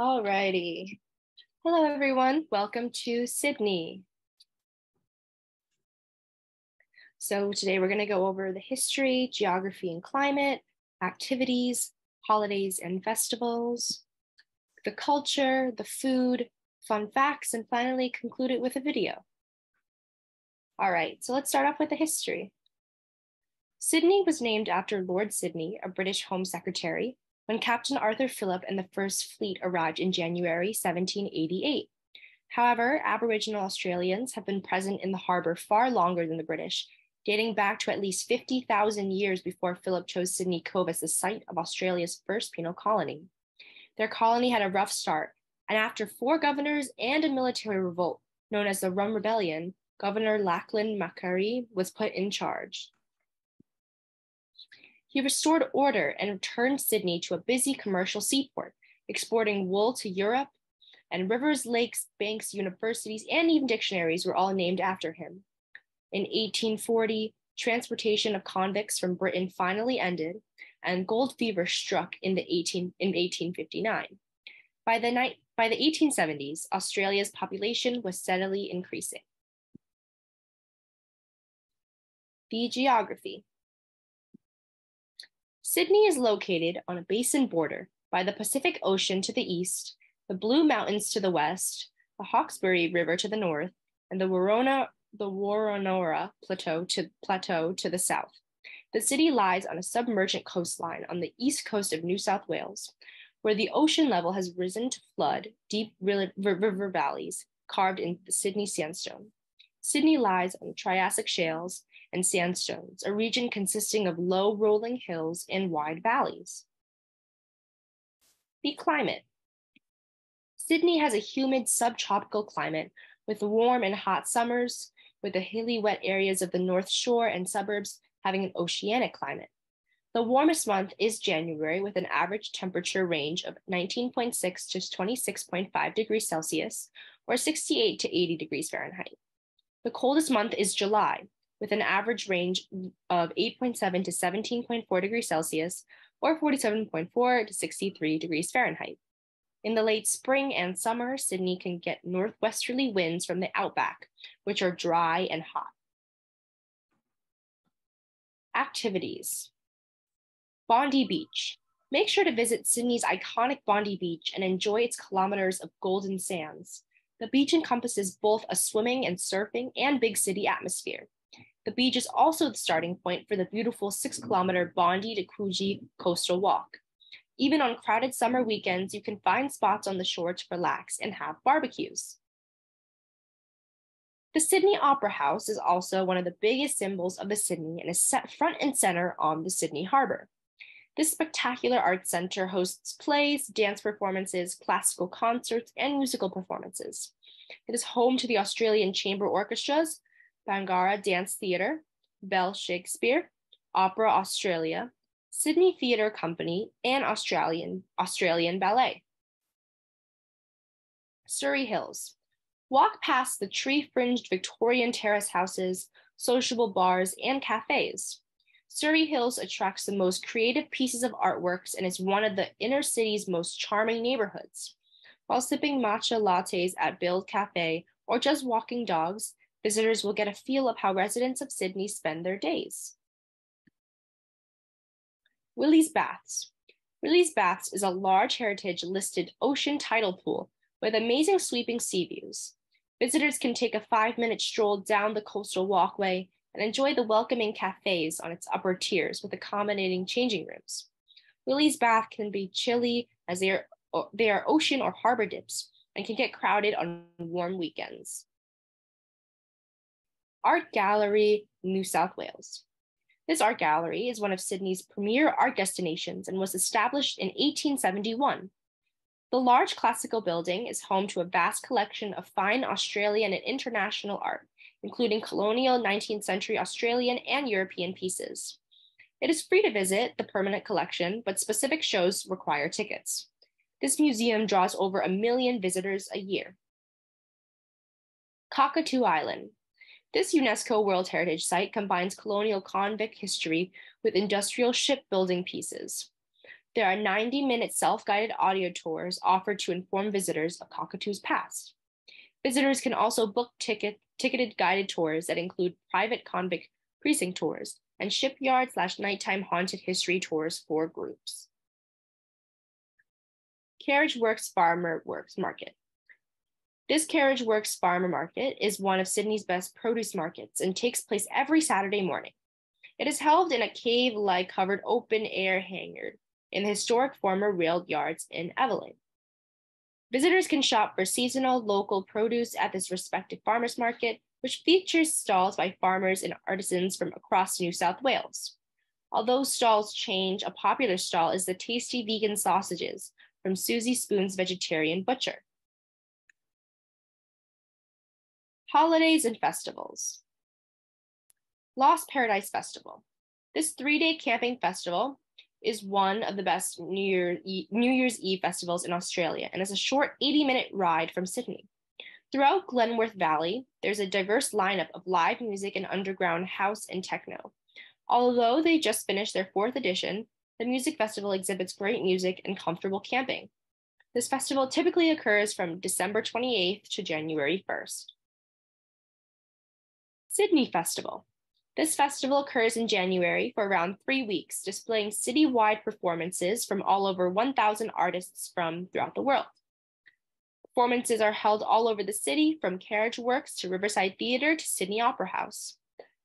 Alrighty. Hello everyone, welcome to Sydney. So today we're going to go over the history, geography and climate, activities, holidays and festivals, the culture, the food, fun facts, and finally conclude it with a video. All right, so let's start off with the history. Sydney was named after Lord Sydney, a British Home Secretary, when Captain Arthur Phillip and the First Fleet arrived in January 1788. However, Aboriginal Australians have been present in the harbour far longer than the British, dating back to at least 50,000 years before Phillip chose Sydney Cove as the site of Australia's first penal colony. Their colony had a rough start, and after four governors and a military revolt, known as the Rum Rebellion, Governor Lachlan Macquarie was put in charge. He restored order and returned Sydney to a busy commercial seaport, exporting wool to Europe, and rivers, lakes, banks, universities, and even dictionaries were all named after him. In 1840, transportation of convicts from Britain finally ended, and gold fever struck in 1859. By the 1870s, Australia's population was steadily increasing. The geography. Sydney is located on a basin border by the Pacific Ocean to the east, the Blue Mountains to the west, the Hawkesbury River to the north, and the Waronora plateau to the south. The city lies on a submergent coastline on the east coast of New South Wales, where the ocean level has risen to flood deep river valleys carved in the Sydney sandstone. Sydney lies on Triassic Shales and sandstones, a region consisting of low rolling hills and wide valleys. The climate. Sydney has a humid subtropical climate with warm and hot summers, with the hilly wet areas of the North Shore and suburbs having an oceanic climate. The warmest month is January with an average temperature range of 19.6 to 26.5 degrees Celsius or 68 to 80 degrees Fahrenheit. The coldest month is July with an average range of 8.7 to 17.4 degrees Celsius or 47.4 to 63 degrees Fahrenheit. In the late spring and summer, Sydney can get northwesterly winds from the outback, which are dry and hot. Activities. Bondi Beach. Make sure to visit Sydney's iconic Bondi Beach and enjoy its kilometers of golden sands. The beach encompasses both a swimming and surfing and big city atmosphere. The beach is also the starting point for the beautiful 6-kilometer Bondi to Coogee coastal walk. Even on crowded summer weekends, you can find spots on the shore to relax and have barbecues. The Sydney Opera House is also one of the biggest symbols of the Sydney and is set front and center on the Sydney Harbour. This spectacular arts center hosts plays, dance performances, classical concerts, and musical performances. It is home to the Australian Chamber Orchestras, Bangara Dance Theatre, Bell Shakespeare, Opera Australia, Sydney Theatre Company, and Australian Ballet. Surry Hills. Walk past the tree-fringed Victorian terrace houses, sociable bars, and cafes. Surry Hills attracts the most creative pieces of artworks and is one of the inner city's most charming neighborhoods. While sipping matcha lattes at Build Cafe or just walking dogs, visitors will get a feel of how residents of Sydney spend their days. Wylie's Baths. Wylie's Baths is a large heritage-listed ocean tidal pool with amazing sweeping sea views. Visitors can take a 5-minute stroll down the coastal walkway and enjoy the welcoming cafes on its upper tiers with accommodating changing rooms. Wylie's Bath can be chilly as they are ocean or harbor dips and can get crowded on warm weekends. Art Gallery, New South Wales. This art gallery is one of Sydney's premier art destinations and was established in 1871. The large classical building is home to a vast collection of fine Australian and international art, including colonial 19th century Australian and European pieces. It is free to visit the permanent collection, but specific shows require tickets. This museum draws over 1 million visitors a year. Cockatoo Island. This UNESCO World Heritage Site combines colonial convict history with industrial shipbuilding pieces. There are 90-minute self-guided audio tours offered to inform visitors of Cockatoo's past. Visitors can also book ticketed guided tours that include private convict precinct tours and shipyard/nighttime haunted history tours for groups. Carriageworks Farmer Works Market. This Carriageworks Farmer Market is one of Sydney's best produce markets and takes place every Saturday morning. It is held in a cave-like covered open-air hangar in the historic former rail yards in Eveleigh. Visitors can shop for seasonal local produce at this respective farmers market, which features stalls by farmers and artisans from across New South Wales. Although stalls change, a popular stall is the tasty vegan sausages from Susie Spoon's Vegetarian Butcher. Holidays and festivals. Lost Paradise Festival. This three-day camping festival is one of the best New Year's Eve festivals in Australia and is a short 80-minute ride from Sydney. Throughout Glenworth Valley, there's a diverse lineup of live music and underground house and techno. Although they just finished their 4th edition, the music festival exhibits great music and comfortable camping. This festival typically occurs from December 28th to January 1st. Sydney Festival. This festival occurs in January for around 3 weeks, displaying citywide performances from all over 1,000 artists from throughout the world. Performances are held all over the city, from Carriageworks to Riverside Theatre to Sydney Opera House.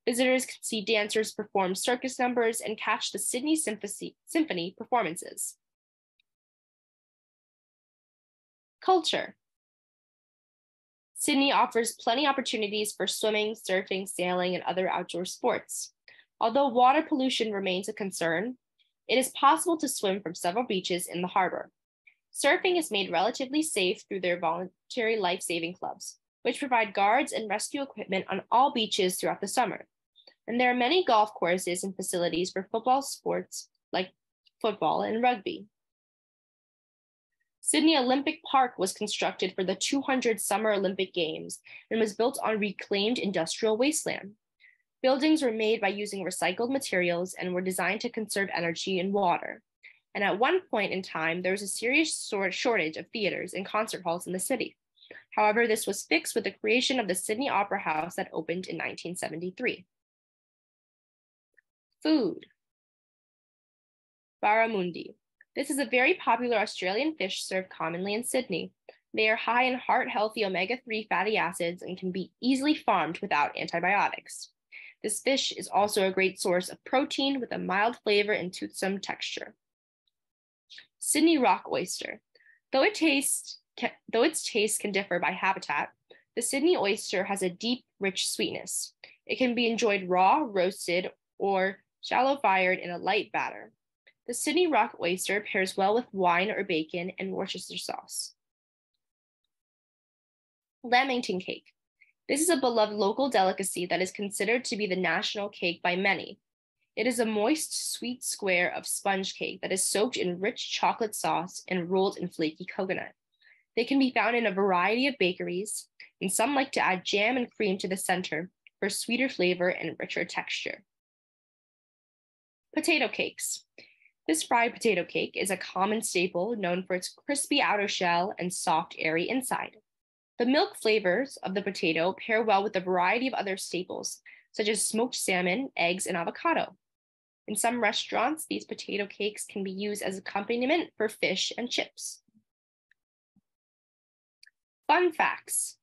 Visitors can see dancers perform circus numbers and catch the Sydney Symphony performances. Culture. Sydney offers plenty of opportunities for swimming, surfing, sailing, and other outdoor sports. Although water pollution remains a concern, it is possible to swim from several beaches in the harbor. Surfing is made relatively safe through their voluntary life-saving clubs, which provide guards and rescue equipment on all beaches throughout the summer. And there are many golf courses and facilities for football sports like football and rugby. Sydney Olympic Park was constructed for the 200 Summer Olympic Games and was built on reclaimed industrial wasteland. Buildings were made by using recycled materials and were designed to conserve energy and water. And at one point in time, there was a serious shortage of theaters and concert halls in the city. However, this was fixed with the creation of the Sydney Opera House that opened in 1973. Food. Barramundi. This is a very popular Australian fish served commonly in Sydney. They are high in heart-healthy omega-3 fatty acids and can be easily farmed without antibiotics. This fish is also a great source of protein with a mild flavor and toothsome texture. Sydney rock oyster. Though its taste can differ by habitat, the Sydney oyster has a deep, rich sweetness. It can be enjoyed raw, roasted, or shallow-fired in a light batter. The Sydney rock oyster pairs well with wine or bacon and Worcestershire sauce. Lamington cake. This is a beloved local delicacy that is considered to be the national cake by many. It is a moist, sweet square of sponge cake that is soaked in rich chocolate sauce and rolled in flaky coconut. They can be found in a variety of bakeries, and some like to add jam and cream to the center for sweeter flavor and richer texture. Potato cakes. This fried potato cake is a common staple known for its crispy outer shell and soft, airy inside. The milk flavors of the potato pair well with a variety of other staples, such as smoked salmon, eggs, and avocado. In some restaurants, these potato cakes can be used as accompaniment for fish and chips. Fun facts.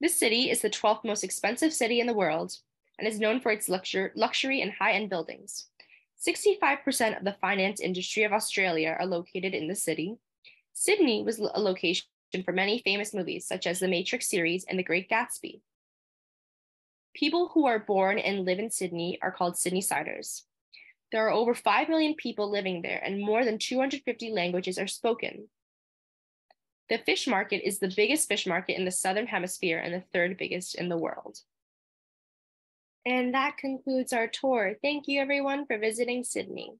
This city is the 12th most expensive city in the world and is known for its luxury and high-end buildings. 65% of the finance industry of Australia are located in the city. Sydney was a location for many famous movies, such as The Matrix series and The Great Gatsby. People who are born and live in Sydney are called Sydneysiders. There are over 5 million people living there, and more than 250 languages are spoken. The fish market is the biggest fish market in the Southern Hemisphere and the third biggest in the world. And that concludes our tour. Thank you, everyone, for visiting Sydney.